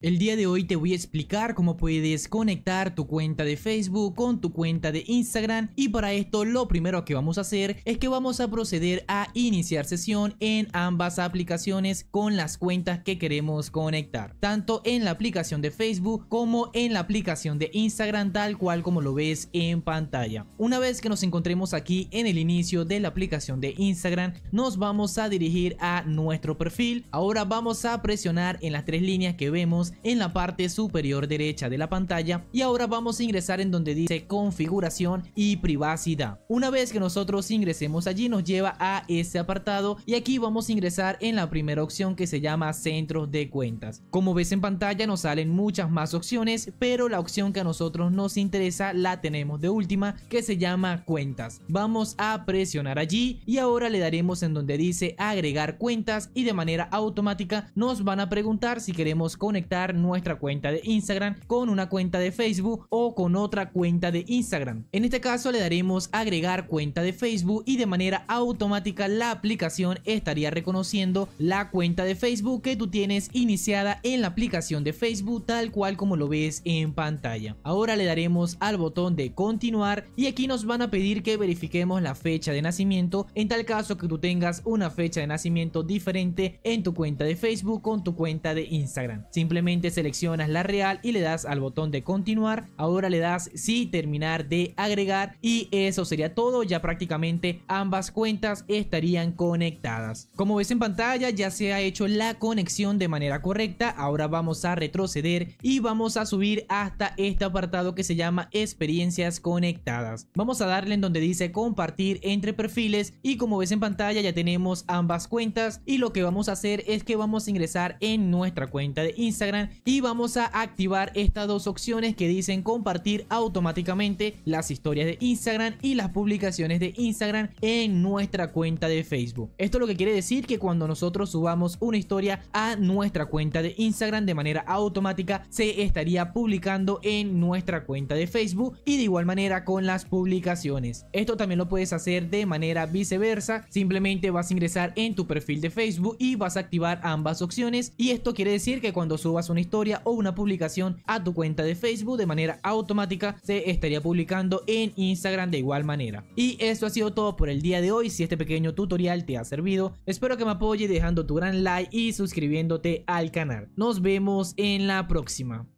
El día de hoy te voy a explicar cómo puedes conectar tu cuenta de Facebook con tu cuenta de Instagram, y para esto lo primero que vamos a hacer es que vamos a proceder a iniciar sesión en ambas aplicaciones con las cuentas que queremos conectar, tanto en la aplicación de Facebook como en la aplicación de Instagram, tal cual como lo ves en pantalla. Una vez que nos encontremos aquí en el inicio de la aplicación de Instagram, nos vamos a dirigir a nuestro perfil. Ahora vamos a presionar en las tres líneas que vemos en la parte superior derecha de la pantalla, y ahora vamos a ingresar en donde dice configuración y privacidad. Una vez que nosotros ingresemos allí, nos lleva a ese apartado, y aquí vamos a ingresar en la primera opción que se llama centros de cuentas. Como ves en pantalla, nos salen muchas más opciones, pero la opción que a nosotros nos interesa la tenemos de última, que se llama cuentas. Vamos a presionar allí y ahora le daremos en donde dice agregar cuentas, y de manera automática nos van a preguntar si queremos conectar nuestra cuenta de Instagram con una cuenta de Facebook o con otra cuenta de Instagram. En este caso le daremos agregar cuenta de Facebook, y de manera automática la aplicación estaría reconociendo la cuenta de Facebook que tú tienes iniciada en la aplicación de Facebook, tal cual como lo ves en pantalla. Ahora le daremos al botón de continuar, y aquí nos van a pedir que verifiquemos la fecha de nacimiento, en tal caso que tú tengas una fecha de nacimiento diferente en tu cuenta de Facebook con tu cuenta de Instagram. Simplemente seleccionas la real y le das al botón de continuar. Ahora le das sí, terminar de agregar, y eso sería todo. Ya prácticamente ambas cuentas estarían conectadas. Como ves en pantalla, ya se ha hecho la conexión de manera correcta. Ahora vamos a retroceder y vamos a subir hasta este apartado que se llama experiencias conectadas. Vamos a darle en donde dice compartir entre perfiles, y como ves en pantalla ya tenemos ambas cuentas, y lo que vamos a hacer es que vamos a ingresar en nuestra cuenta de Instagram y vamos a activar estas dos opciones que dicen compartir automáticamente las historias de Instagram y las publicaciones de Instagram en nuestra cuenta de Facebook. Esto lo que quiere decir que cuando nosotros subamos una historia a nuestra cuenta de Instagram, de manera automática se estaría publicando en nuestra cuenta de Facebook, y de igual manera con las publicaciones. Esto también lo puedes hacer de manera viceversa. Simplemente vas a ingresar en tu perfil de Facebook y vas a activar ambas opciones, y esto quiere decir que cuando subas una historia o una publicación a tu cuenta de Facebook, de manera automática se estaría publicando en Instagram de igual manera. Y esto ha sido todo por el día de hoy. Si este pequeño tutorial te ha servido, espero que me apoyes dejando tu gran like y suscribiéndote al canal. Nos vemos en la próxima.